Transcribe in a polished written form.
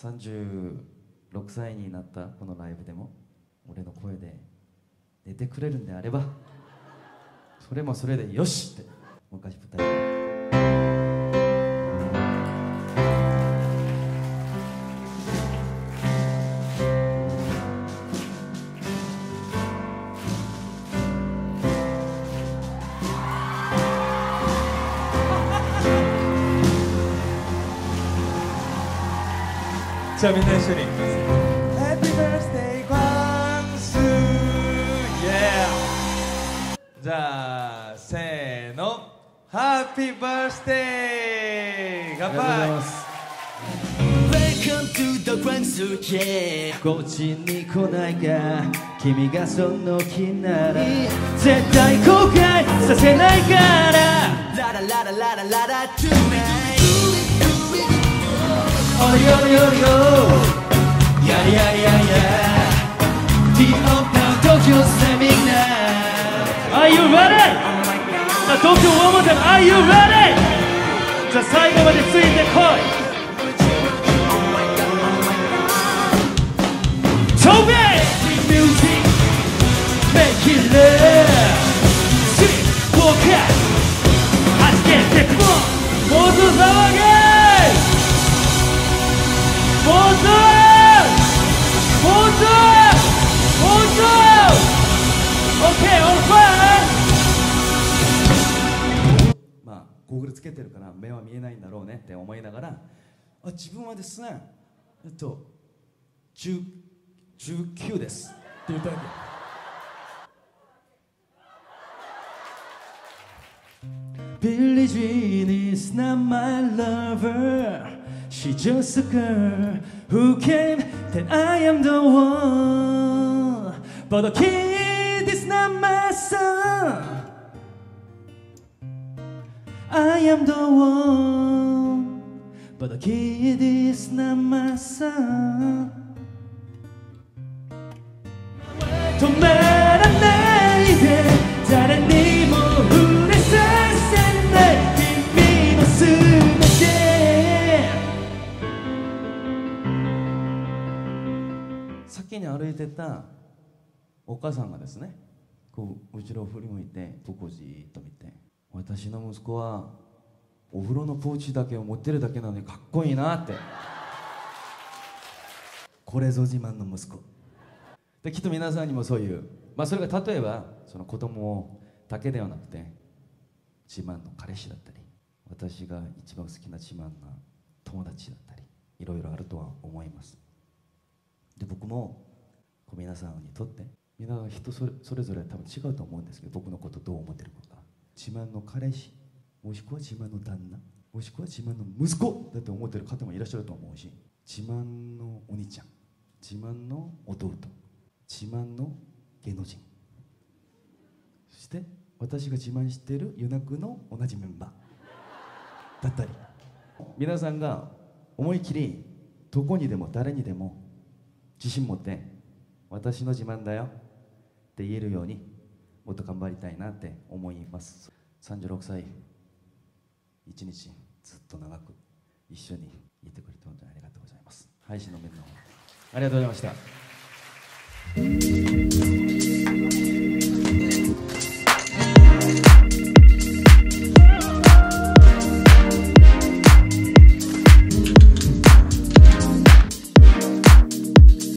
36歳になったこのライブでも俺の声で寝てくれるんであればそれもそれでよしって昔舞台で。じゃあみんな一緒に Happy birthday ワンスー Yeah じゃあせーの Happy birthday 乾杯 Welcome to the ワンスー Yeah こっちに来ないか君がその気なら絶対後悔させないからララララララララ Tonightおりおりおりおりやりやりやりや The Open Tokyo Seminar Are you ready? さあ東京ワンモンタイム Are you ready? じゃあ最後までついてこい Toby! Make music Make it love Sweet focus はじけてこうもっと騒げもっともっともっとまあゴーグルつけてるから目は見えないんだろうねって思いながらあ自分はですね19ですって言ったわけ Billie Jean is not my lover She's just a girl who came that I am the one But a kid is not my son I am the one But a kid is not my son 止まらないで誰にも触れさせない君の全て先に歩いてたお母さんがですねこう後ろを振り向いて僕をじーっと見て私の息子はお風呂のポーチだけを持ってるだけなのにかっこいいなってこれぞ自慢の息子できっと皆さんにもそういう、まあ、それが例えばその子供だけではなくて自慢の彼氏だったり私が一番好きな自慢な友達だったりいろいろあるとは思いますで僕もこう皆さんにとってみんな人それぞれ多分違うと思うんですけど僕のことどう思ってるのか自慢の彼氏もしくは自慢の旦那もしくは自慢の息子だと思ってる方もいらっしゃると思うし自慢のお兄ちゃん自慢の弟自慢の芸能人そして私が自慢しているユナクの同じメンバーだったり皆さんが思い切りどこにでも誰にでも自信持って私の自慢だよって言えるようにもっと頑張りたいなって思います36歳一日ずっと長く一緒にいてくれて本当にありがとうございます配信の面のありがとうございました